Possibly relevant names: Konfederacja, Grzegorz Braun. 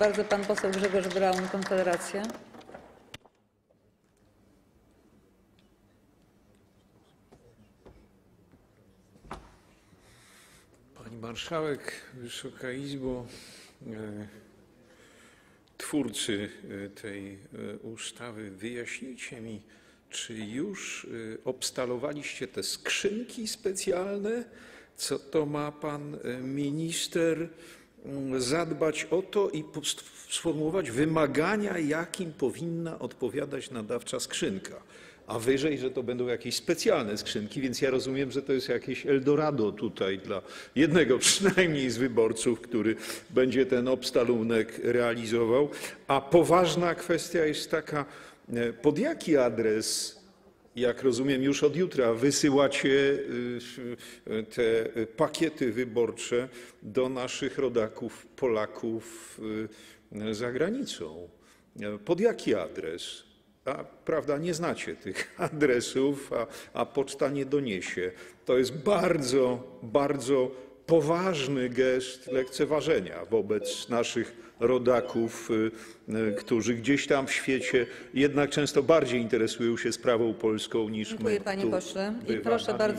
Bardzo pan poseł Grzegorz Braun, Konfederacja. Pani Marszałek, Wysoka Izbo, twórcy tej ustawy, wyjaśnijcie mi, czy już obstalowaliście te skrzynki specjalne? Co to ma pan minister zadbać o to i sformułować wymagania, jakim powinna odpowiadać nadawcza skrzynka? A wyżej, że to będą jakieś specjalne skrzynki, więc ja rozumiem, że to jest jakieś Eldorado tutaj dla jednego przynajmniej z wyborców, który będzie ten obstalunek realizował. A poważna kwestia jest taka, pod jaki adres, jak rozumiem, już od jutra wysyłacie te pakiety wyborcze do naszych rodaków, Polaków za granicą. Pod jaki adres? A prawda, nie znacie tych adresów, a poczta nie doniesie. To jest bardzo, bardzo poważny gest lekceważenia wobec naszych rodaków, którzy gdzieś tam w świecie jednak często bardziej interesują się sprawą polską niż my. Dziękuję, panie pośle. I proszę bardzo.